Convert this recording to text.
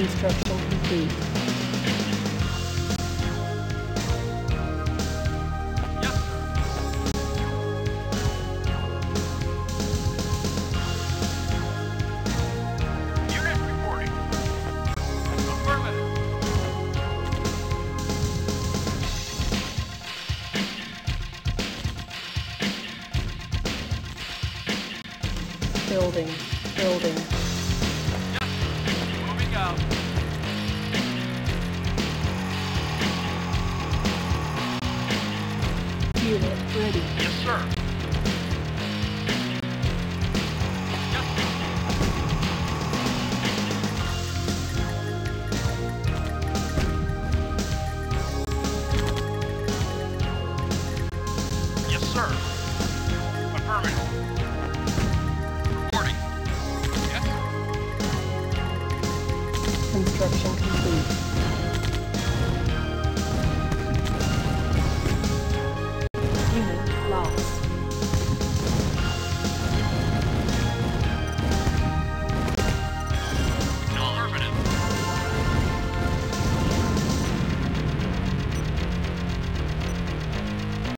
instructional complete. Building. Yep. Moving out. Unit ready. Yes, sir. Yep. Yes, sir. Affirmative. Construction